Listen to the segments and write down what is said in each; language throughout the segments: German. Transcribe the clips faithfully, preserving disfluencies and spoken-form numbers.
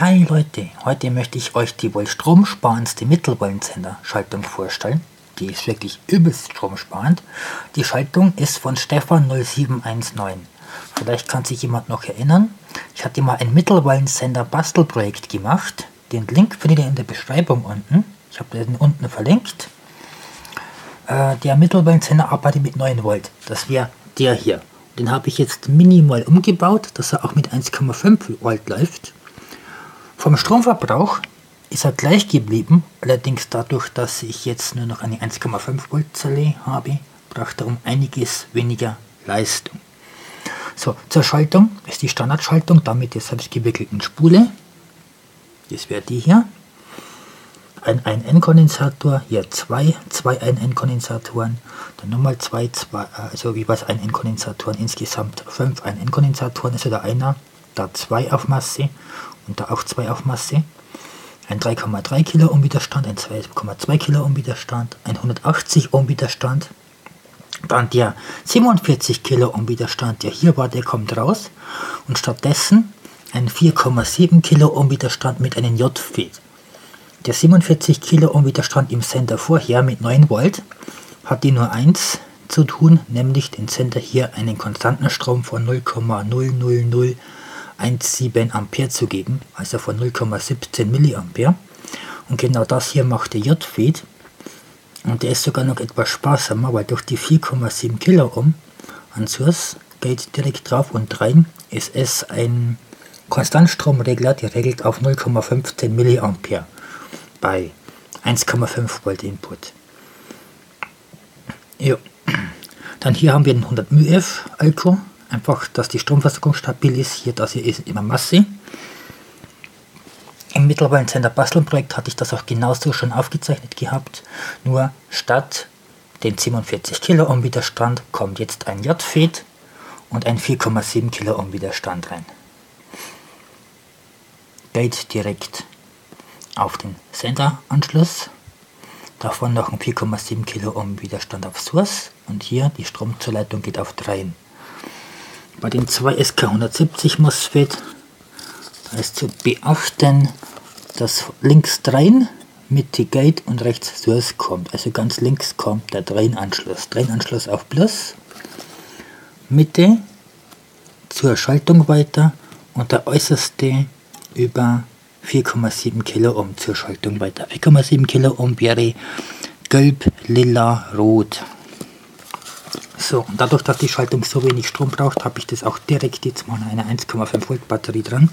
Hi Leute, heute möchte ich euch die wohl stromsparendste Mittelwollensenderschaltung vorstellen. Die ist wirklich übelst stromsparend. Die Schaltung ist von Stefan null sieben eins neun. Vielleicht kann sich jemand noch erinnern. Ich hatte mal ein Mittelwellensender-Bastelprojekt gemacht. Den Link findet ihr in der Beschreibung unten. Ich habe den unten verlinkt. Äh, der Mittelwellensender arbeitet mit neun Volt. Das wäre der hier. Den habe ich jetzt minimal umgebaut, dass er auch mit eins Komma fünf Volt läuft. Vom Stromverbrauch ist er gleich geblieben, allerdings dadurch, dass ich jetzt nur noch eine eins Komma fünf Volt Zelle habe, braucht er um einiges weniger Leistung. So, zur Schaltung ist die Standardschaltung, damit der selbstgewickelten Spule. Das wäre die hier. Ein ein N-Kondensator, hier zwei, zwei ein N-Kondensatoren, dann nochmal zwei, zwei, also jeweils ein N-Kondensatoren, insgesamt fünf ein N-Kondensatoren, also da einer, da zwei auf Masse. Und da auch zwei auf Masse, ein drei Komma drei Kilo Ohm Widerstand, ein zwei Komma zwei Kilo Ohm Widerstand, ein hundertachtzig Ohm Widerstand, dann der siebenundvierzig Kilo Ohm Widerstand, der hier war, der kommt raus und stattdessen ein vier Komma sieben Kilo Ohm Widerstand mit einem J F E T. Der siebenundvierzig Kilo Ohm Widerstand im Sender vorher mit neun Volt hatte nur eins zu tun, nämlich den Sender hier einen konstanten Strom von null Komma null null null eins Komma sieben Ampere zu geben, also von null Komma siebzehn Milliampere. Und genau das hier macht der J F E T. Und der ist sogar noch etwas sparsamer, weil durch die vier Komma sieben Kilo Ohm an Source geht direkt drauf und rein. Ist es ein Konstantstromregler, der regelt auf null Komma fünfzehn Milliampere bei eins Komma fünf Volt Input. Jo. Dann hier haben wir den hundert mAh Alko. Einfach, dass die Stromversorgung stabil ist. Hier, das hier ist immer Masse. Im Mittelwellensender-Bastelprojekt hatte ich das auch genauso schon aufgezeichnet gehabt. Nur statt den siebenundvierzig Kilo Ohm Widerstand kommt jetzt ein J F E T und ein vier Komma sieben Kilo Ohm Widerstand rein. Geht direkt auf den Senderanschluss. Davon noch ein vier Komma sieben Kilo Ohm Widerstand auf Source. Und hier die Stromzuleitung geht auf drei. Bei dem zwei S K hundertsiebzig MOSFET, da ist zu beachten, dass links drein mit die Gate und rechts Source kommt. Also ganz links kommt der Drain-Anschluss. Drain-Anschluss auf Plus, Mitte zur Schaltung weiter und der äußerste über vier Komma sieben Kilo Ohm zur Schaltung weiter. vier Komma sieben Kilo Ohm wäre gelb, lila, rot. So, und dadurch, dass die Schaltung so wenig Strom braucht, habe ich das auch direkt jetzt mal an einer eins Komma fünf Volt Batterie dran.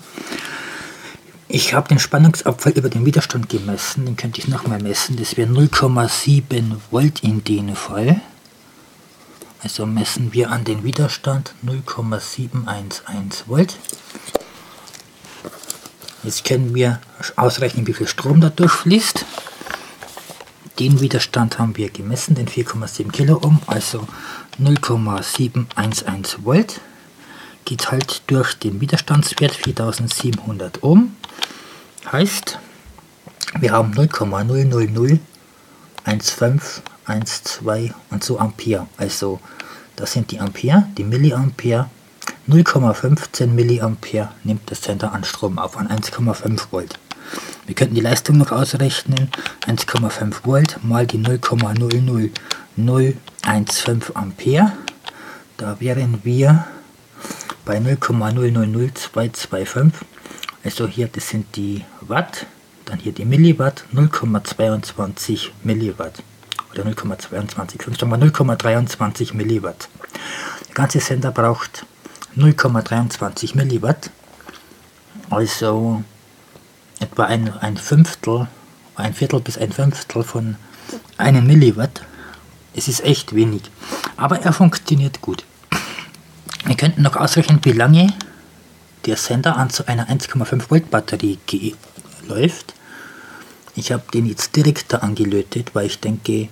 Ich habe den Spannungsabfall über den Widerstand gemessen, den könnte ich nochmal messen. Das wäre null Komma sieben Volt in dem Fall. Also messen wir an den Widerstand null Komma sieben eins eins Volt. Jetzt können wir ausrechnen, wie viel Strom dadurch fließt. Den Widerstand haben wir gemessen, den vier Komma sieben Kilo Ohm, also null Komma sieben eins eins Volt, geteilt durch den Widerstandswert viertausendsiebenhundert Ohm, heißt, wir haben null Komma null null null eins Komma fünf eins zwei und so Ampere, also das sind die Ampere, die Milliampere, null Komma fünfzehn Milliampere nimmt der Sender an Strom auf, an eins Komma fünf Volt. Wir könnten die Leistung noch ausrechnen, eins Komma fünf Volt mal die null Komma null null null eins Komma fünf Ampere, da wären wir bei null Komma null null null zwei zwei fünf, also hier, das sind die Watt, dann hier die Milliwatt, null Komma zweiundzwanzig Milliwatt, oder null Komma zweiundzwanzig, null Komma dreiundzwanzig Milliwatt. Der ganze Sender braucht null Komma dreiundzwanzig Milliwatt, also etwa ein, ein Fünftel, ein Viertel bis ein Fünftel von einem Milliwatt. Es ist echt wenig, aber er funktioniert gut. Wir könnten noch ausrechnen, wie lange der Sender an so einer eins Komma fünf Volt Batterie läuft. Ich habe den jetzt direkt da angelötet, weil ich denke,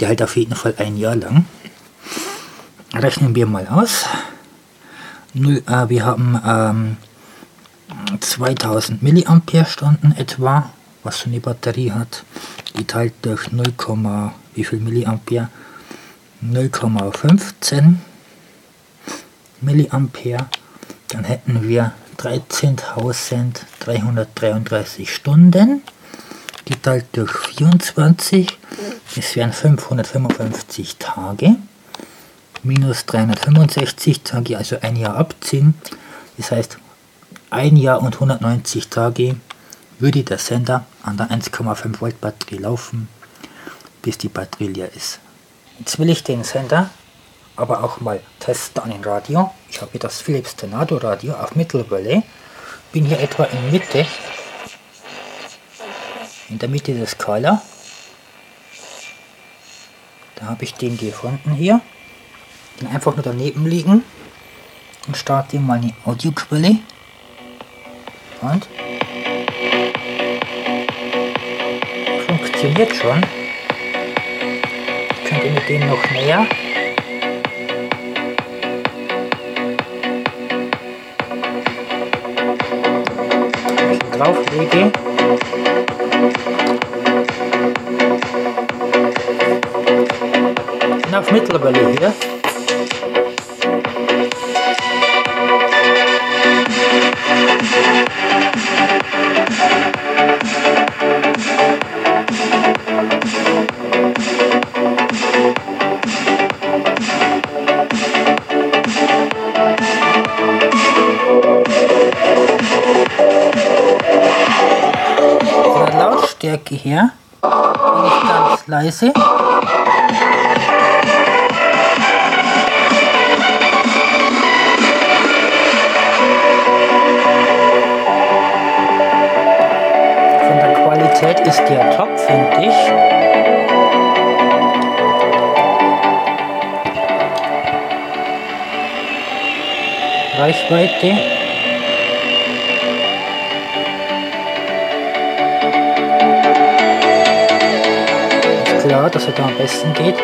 der hält auf jeden Fall ein Jahr lang. Rechnen wir mal aus. Null, äh, wir haben ähm, zweitausend Milliampere-Stunden etwa, was so eine Batterie hat, geteilt durch null, wie viel Milliampere? null Komma fünfzehn Milliampere. Dann hätten wir dreizehntausenddreihundertdreiunddreißig Stunden geteilt durch vierundzwanzig, das wären fünfhundertfünfundfünfzig Tage, minus dreihundertfünfundsechzig Tage, also ein Jahr abziehen, das heißt ein Jahr und hundertneunzig Tage würde der Sender an der eins Komma fünf Volt Batterie laufen, bis die Batterie leer ist. Jetzt will ich den Sender aber auch mal testen an den Radio. Ich habe hier das Philips Tornado Radio auf Mittelwelle, bin hier etwa in Mitte, in der Mitte der Skala. Da habe ich den gefunden hier, den einfach nur daneben liegen und starte mal eine Audioquelle und funktioniert schon. Ich könnte mit dem noch näher. Drauflege. Und auf Mittelwelle hier. Lautstärke her, bin ich ganz leise. Von der Qualität ist der top, finde ich. Reichweite. Klar, dass er da am besten geht.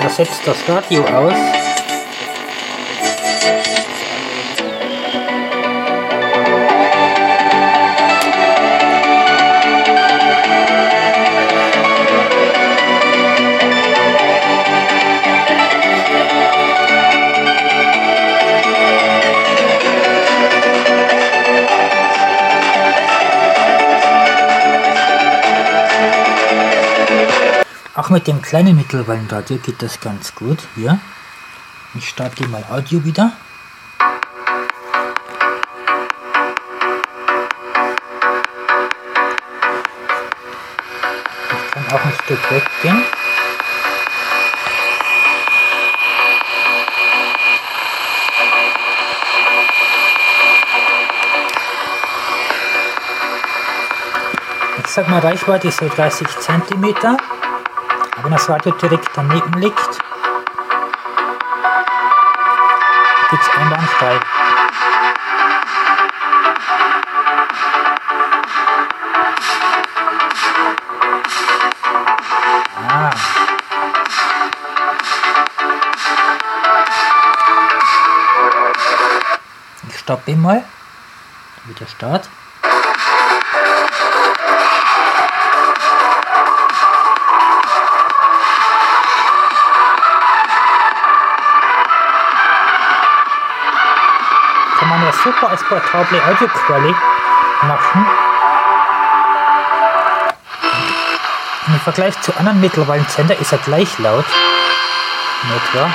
Da setzt das Radio aus. Auch mit dem kleinen Mittelwellenradio geht das ganz gut. Hier. Ich starte mal Audio wieder. Ich kann auch ein Stück weggehen. Ich sag mal, Reichweite ist so dreißig Zentimeter. Wenn das Radio direkt daneben liegt, geht es einwandfrei. Ah. Ich stoppe mal, wieder Start. Super als portable Audioquelle machen. Und im Vergleich zu anderen Mittelwellensender ist er gleich laut. Nicht wahr?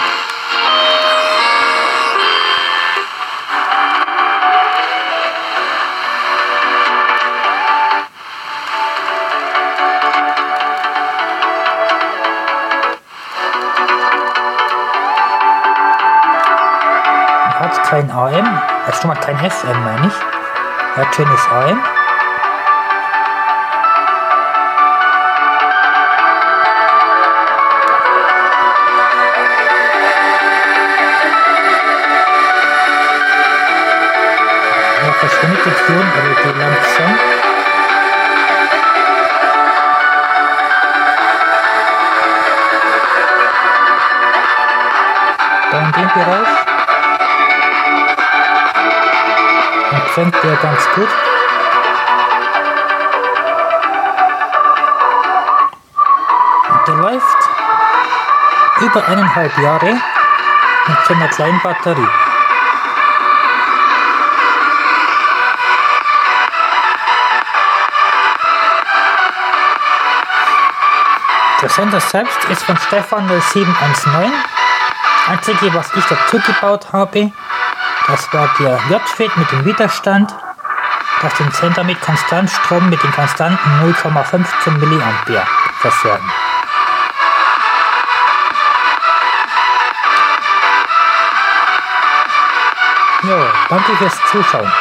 Kein A M, also schon mal kein F M meine ich. Er hat schönes A M. Er verschwindet jetzt schon, aber geht langsam. Dann gehen wir raus. Fängt der ganz gut. Und der läuft über eineinhalb Jahre mit so einer kleinen Batterie. Der Sender selbst ist von Stefan null sieben eins neun. Einzige, was ich dazu gebaut habe, das war der J F E T mit dem Widerstand, das den Sender mit Konstantstrom mit den konstanten null Komma fünfzehn Milliampere versorgen. Jo, danke fürs Zuschauen.